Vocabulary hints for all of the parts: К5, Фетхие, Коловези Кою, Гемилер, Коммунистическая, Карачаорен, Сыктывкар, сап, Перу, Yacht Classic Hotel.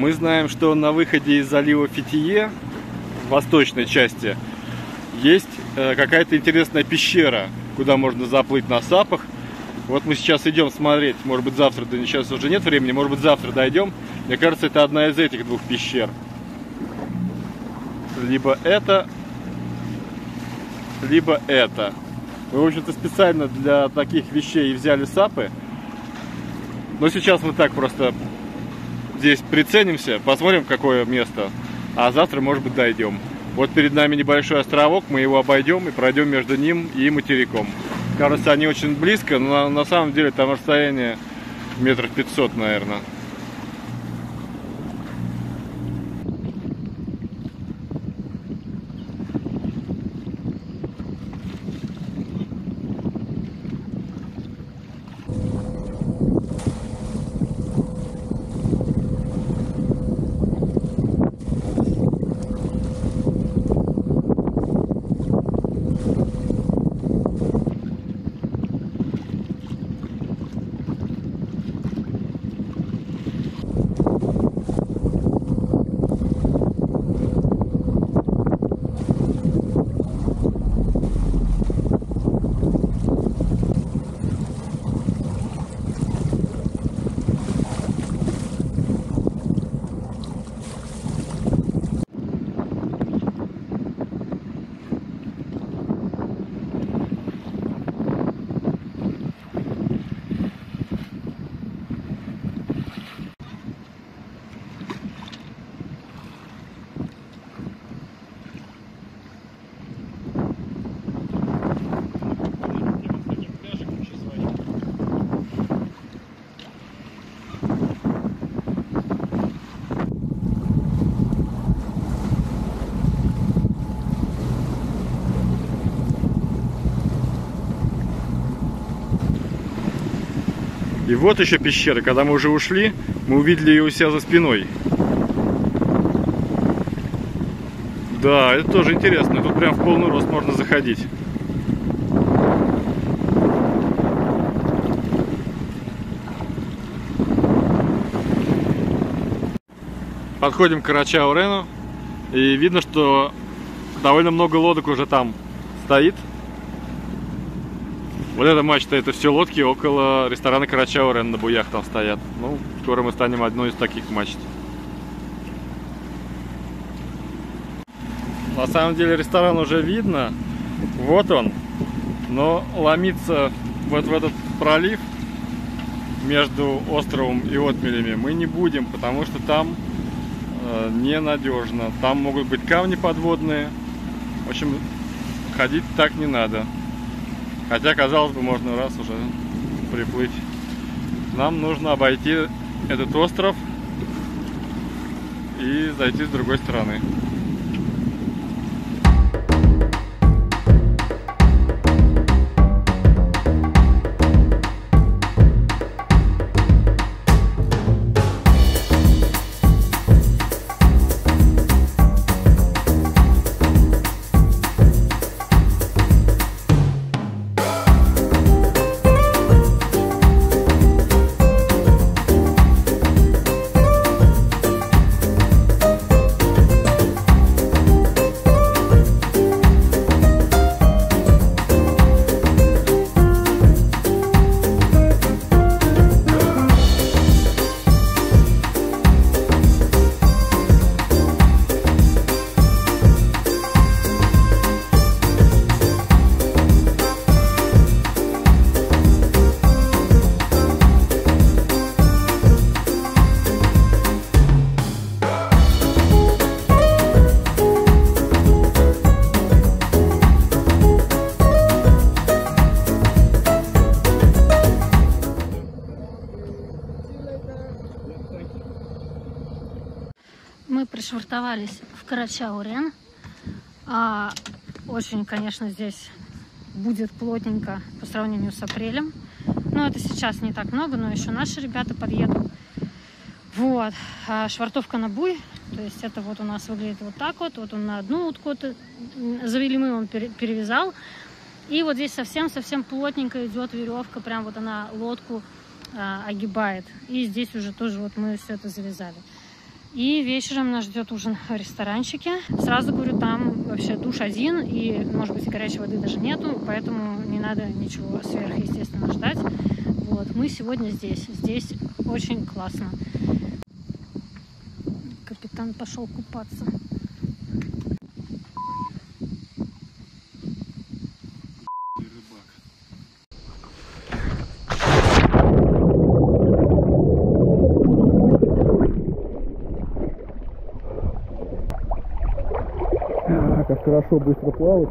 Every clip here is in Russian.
Мы знаем, что на выходе из залива Фетхие, в восточной части, есть какая-то интересная пещера, куда можно заплыть на сапах. Вот мы сейчас идем смотреть, может быть завтра, да сейчас уже нет времени, может быть завтра дойдем. Мне кажется, это одна из этих двух пещер. Либо это, либо это. Мы, в общем-то, специально для таких вещей и взяли сапы. Но сейчас мы так просто здесь приценимся, посмотрим, какое место. А завтра, может быть, дойдем. Вот перед нами небольшой островок, мы его обойдем и пройдем между ним и материком. Кажется, они очень близко, но на самом деле там расстояние метров 500, наверное. И вот еще пещера. Когда мы уже ушли, мы увидели ее у себя за спиной. Да, это тоже интересно. Тут прям в полный рост можно заходить. Подходим к Карачаорену. И видно, что довольно много лодок уже там стоит. Вот эта мачта, это все лодки около ресторана Карачаорен на буях там стоят. Ну, скоро мы станем одной из таких мачт. На самом деле ресторан уже видно. Вот он. Но ломиться вот в этот пролив между островом и отмелями мы не будем, потому что там ненадежно. Там могут быть камни подводные. В общем, ходить так не надо. Хотя, казалось бы, можно раз уже приплыть. Нам нужно обойти этот остров и зайти с другой стороны. Швартовались в Карачаорен. Очень, конечно, здесь будет плотненько по сравнению с апрелем. Но это сейчас не так много, но еще наши ребята подъедут. Вот. Швартовка на буй. То есть это вот у нас выглядит вот так вот. Вот он на одну утку завели, мы его перевязал. И вот здесь совсем-совсем плотненько идет веревка. Прям вот она лодку огибает. И здесь уже тоже вот мы все это завязали. И вечером нас ждет ужин в ресторанчике. Сразу говорю, там вообще душ один, и, может быть, горячей воды даже нету, поэтому не надо ничего сверхъестественного ждать. Вот, мы сегодня здесь. Здесь очень классно. Капитан пошел купаться. Как хорошо быстро плавать.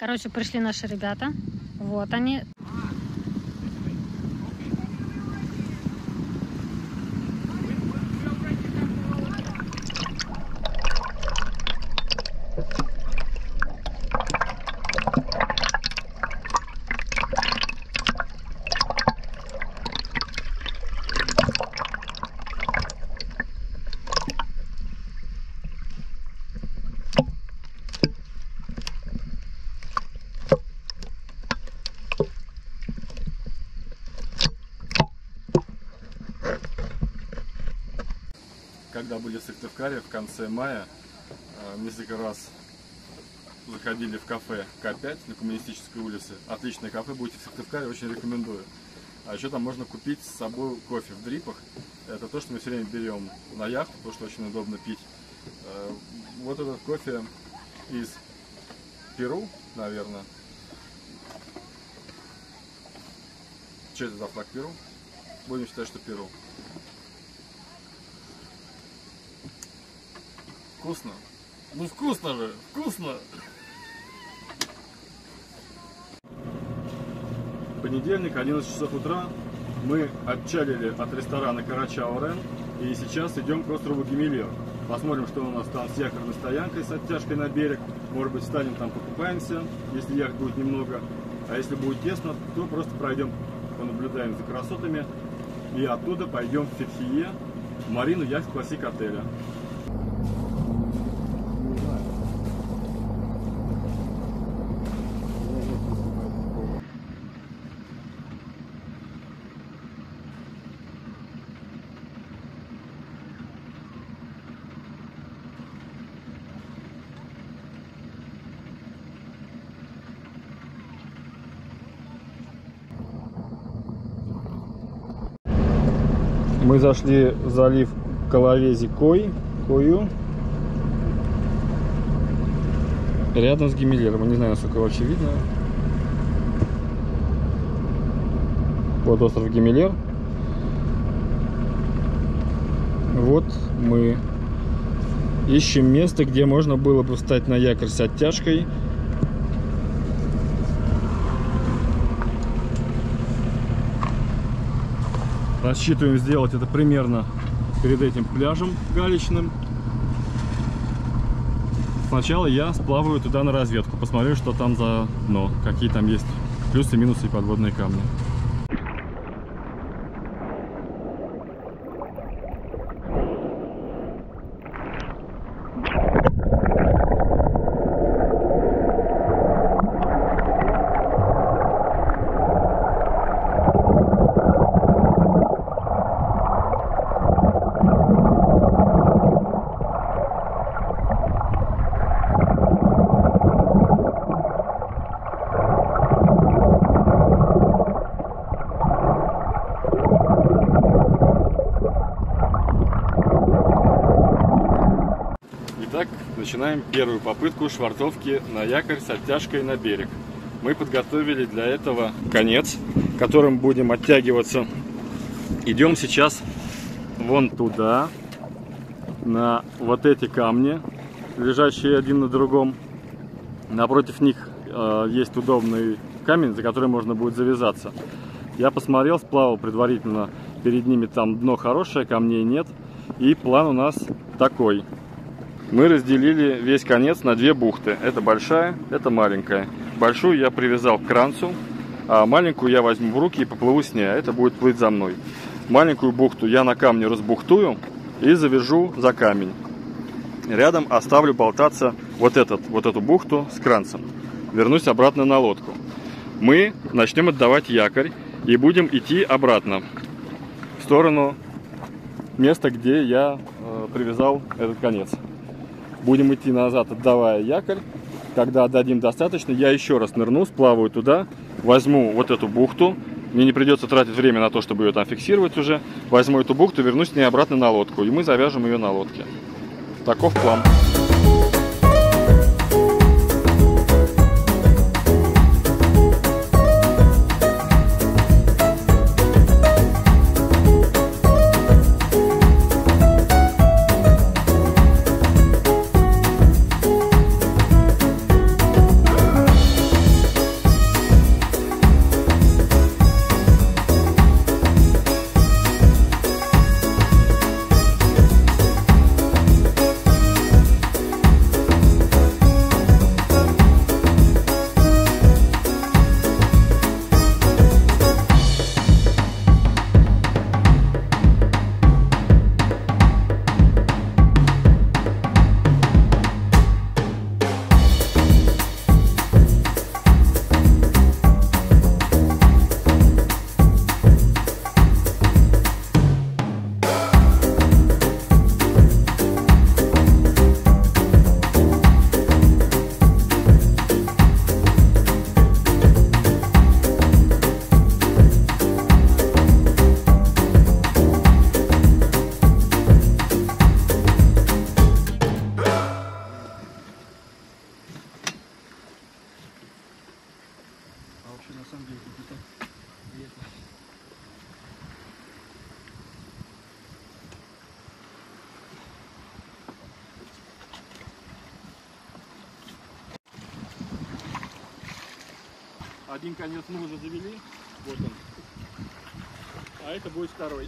Короче, пришли наши ребята. Вот они. Когда были в Сыктывкаре в конце мая, несколько раз заходили в кафе К5 на Коммунистической улице. Отличное кафе, будете в Сыктывкаре, очень рекомендую. А еще там можно купить с собой кофе в дрипах. Это то, что мы все время берем на яхту, то, что очень удобно пить. Вот этот кофе из Перу, наверное. Что это за флаг Перу? Будем считать, что Перу. Вкусно? Ну вкусно же! Вкусно! Понедельник, 11 часов утра. Мы отчалили от ресторана Карачаорен и сейчас идем к острову Гемилер. Посмотрим, что у нас там с якорной стоянкой, с оттяжкой на берег. Может быть, встанем там, покупаемся, если яхт будет немного. А если будет тесно, то просто пройдем, понаблюдаем за красотами. И оттуда пойдем в Фетхие, в марину Yacht Classic Hotel. Мы зашли в залив Коловези Кою, рядом с Гемилером. Не знаю, насколько вообще видно. Вот остров Гемилер. Вот мы ищем место, где можно было бы встать на якорь с оттяжкой. Рассчитываем сделать это примерно перед этим пляжем галечным. Сначала я сплаваю туда на разведку, посмотрю, что там за дно, какие там есть плюсы, минусы и подводные камни. Начинаем первую попытку швартовки на якорь с оттяжкой на берег. Мы подготовили для этого конец, которым будем оттягиваться. Идем сейчас вон туда, на вот эти камни, лежащие один на другом. Напротив них есть удобный камень, за который можно будет завязаться. Я посмотрел, сплавал предварительно, перед ними там дно хорошее, камней нет. И план у нас такой. Мы разделили весь конец на две бухты. Это большая, это маленькая. Большую я привязал к кранцу, а маленькую я возьму в руки и поплыву с ней. А это будет плыть за мной. Маленькую бухту я на камне разбухтую и завяжу за камень. Рядом оставлю болтаться вот эту бухту с кранцем. Вернусь обратно на лодку. Мы начнем отдавать якорь и будем идти обратно в сторону места, где я привязал этот конец. Будем идти назад, отдавая якорь. Когда отдадим достаточно, я еще раз нырну, сплаваю туда, возьму вот эту бухту. Мне не придется тратить время на то, чтобы ее там фиксировать уже. Возьму эту бухту, вернусь с ней обратно на лодку. И мы завяжем ее на лодке. Таков план. Один конец мы уже завели, вот он, а это будет второй.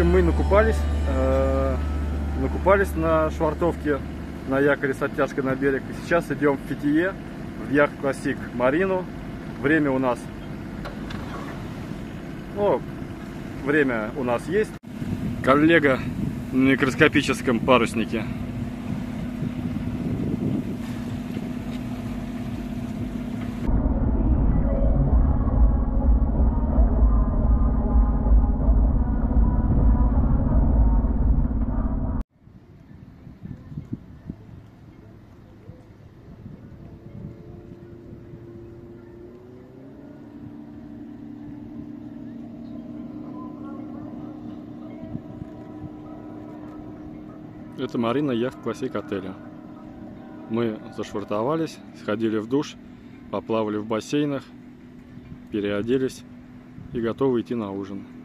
Мы накупались на швартовке на якоре с оттяжкой на берег. Сейчас идем в Фетхие, в Yacht Classic Marino. Время у нас... Ну, время у нас есть. Коллега на микроскопическом паруснике. Это марина Yacht Classic отеля. Мы зашвартовались, сходили в душ, поплавали в бассейнах, переоделись и готовы идти на ужин.